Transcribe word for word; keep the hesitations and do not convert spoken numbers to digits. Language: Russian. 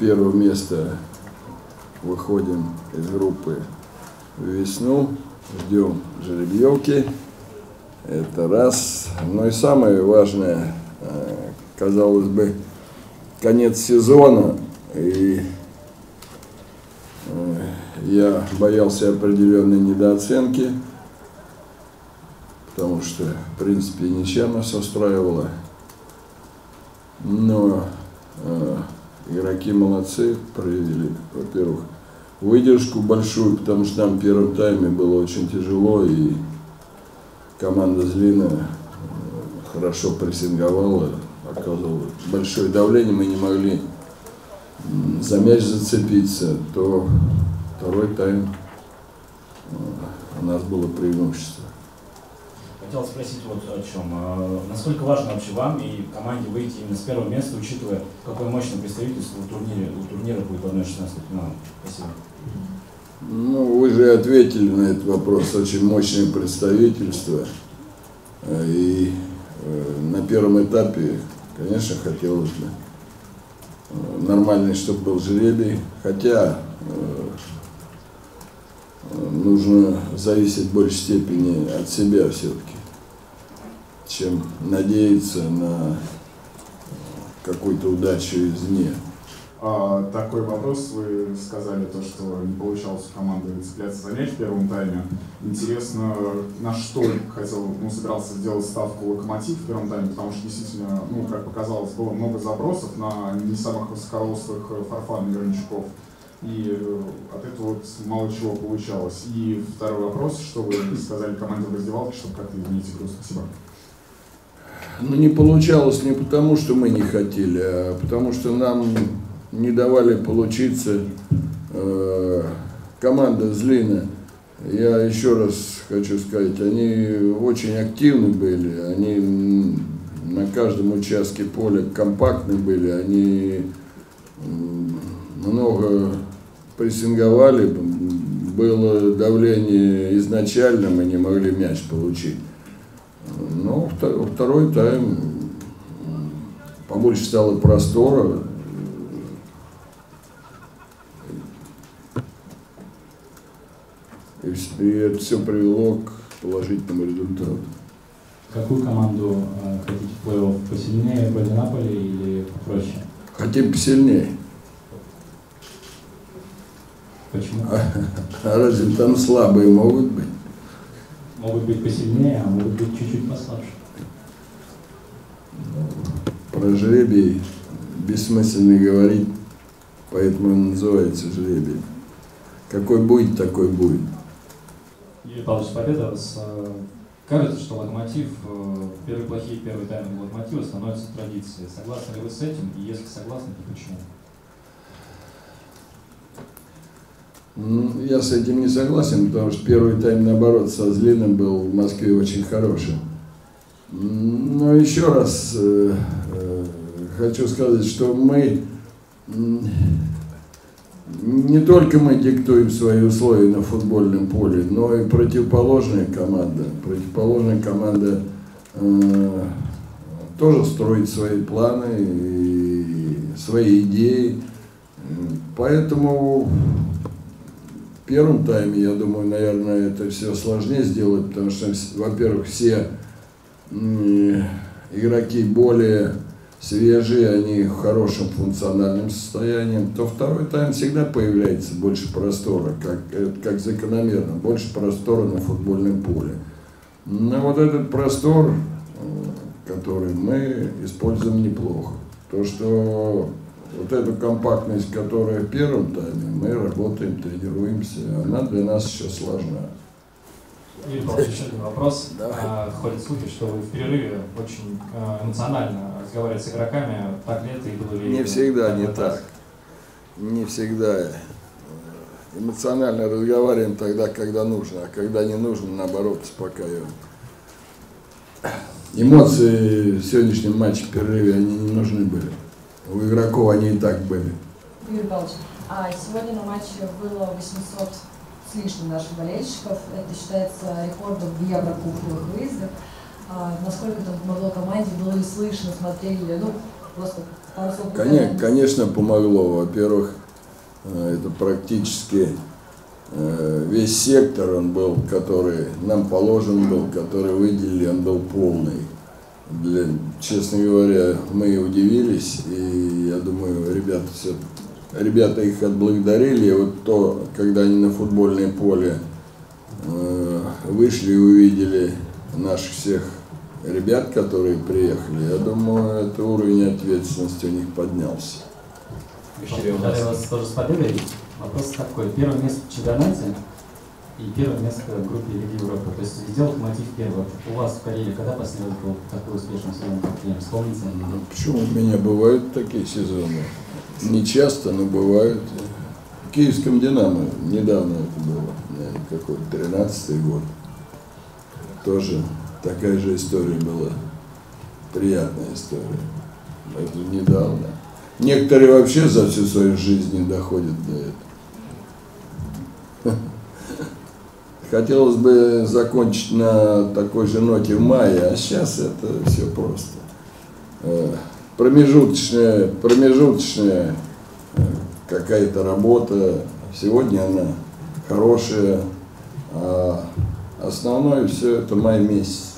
первого места выходим из группы в весну, ждем жеребьевки. Это раз. Ну и самое важное, казалось бы, конец сезона. И я боялся определенной недооценки, потому что, в принципе, ничем нас устраивало. Но э, игроки молодцы, проявили, во-первых, выдержку большую, потому что нам в первом тайме было очень тяжело, и команда Злина хорошо прессинговала, оказывала большое давление, мы не могли за мяч зацепиться, то второй тайм у нас было преимущество. Хотел спросить вот о чем. Насколько важно вообще вам и команде выйти именно с первого места, учитывая, какое мощное представительство в турнире, у турнира будет одной шестнадцатой финала? Спасибо. Ну, вы же ответили на этот вопрос. Очень мощное представительство. И на первом этапе, конечно, хотелось бы нормальный, чтобы был жребий, хотя э, нужно зависеть в большей степени от себя все-таки, чем надеяться на какую-то удачу извне. А, такой вопрос, вы сказали, то, что не получалось у команды цепляться за мяч в первом тайме. Интересно, на что хотел, ну, собирался сделать ставку Локомотив в первом тайме, потому что действительно, ну, как показалось, было много забросов на не самых высокорослых Фарфан и Верничков. И от этого вот мало чего получалось. И второй вопрос, что вы сказали команде в раздевалке, чтобы как-то изменить игру. Спасибо. Ну, не получалось не потому, что мы не хотели, а потому что нам не давали получиться. Команда Злина, я еще раз хочу сказать, они очень активны были, они на каждом участке поля компактны были, они много прессинговали, было давление изначально, мы не могли мяч получить. Но второй тайм побольше стало простора. И это все привело к положительному результату. Какую команду э, хотите в плей-офф? Посильнее против Наполи или попроще? Хотим посильнее. Почему? А, а разве там слабые могут быть? Могут быть посильнее, а могут быть чуть-чуть послабже. Про жребий бессмысленно говорить, поэтому он называется жребий. Какой будет, такой будет. Юрий Павлович, победа. Кажется, что Локомотив, первые плохие первые таймы Локомотива становятся традицией. Согласны ли вы с этим? И если согласны, то почему? Я с этим не согласен, потому что первый тайм, наоборот, со Злиным был в Москве очень хорошим. Но еще раз хочу сказать, что мы... Не только мы диктуем свои условия на футбольном поле, но и противоположная команда. Противоположная команда э, тоже строит свои планы, и свои идеи. Поэтому в первом тайме, я думаю, наверное, это все сложнее сделать, потому что, во-первых, все э, игроки более... свежие, они в хорошем функциональном состоянии, то второй тайм всегда появляется больше простора, как, как закономерно, больше простора на футбольном поле. Но вот этот простор, который мы используем неплохо, то, что вот эту компактность, которая в первом тайме, мы работаем, тренируемся, она для нас еще сложна. Юрий Павлович, еще один вопрос. Да. Ходят слухи, что вы в перерыве очень эмоционально разговариваете с игроками. Так ли это и было ли? Не всегда, не так. Не всегда. Эмоционально разговариваем тогда, когда нужно, а когда не нужно, наоборот, успокаиваем. Эмоции в сегодняшнем матче в перерыве, они не нужны были. У игроков они и так были. Юрий Павлович, а сегодня на матче было восемьсот с лишним наших болельщиков. Это считается рекордом в еврокубковых выездах. А насколько там помогло команде, было ли слышно, смотрели, ну, просто Конечно, конечно, помогло. Во-первых, это практически весь сектор, он был, который нам положен был, который выделили, он был полный. Для, честно говоря, мы удивились, и я думаю, ребята, все, ребята их отблагодарили. И вот то, когда они на футбольное поле э, вышли и увидели наших всех ребят, которые приехали, я думаю, это уровень ответственности у них поднялся. Поздравляю вас тоже с победой. Вопрос такой. Первое место в чемпионате и первое место в группе Лиги Европы. То есть сделал Локомотив первое. У вас в карьере когда последний был такой успешный сезон, как я? Вспомните? Ну, почему у меня бывают такие сезоны? Не часто, но бывают. В Киевском Динамо недавно это было, наверное, какой-то тринадцатый год. Тоже такая же история была. Приятная история. Это недавно. Некоторые вообще за всю свою жизнь не доходят до этого. Хотелось бы закончить на такой же ноте в мае, а сейчас это все просто. Промежуточная, промежуточная какая-то работа. Сегодня она хорошая, а основное все это май месяц.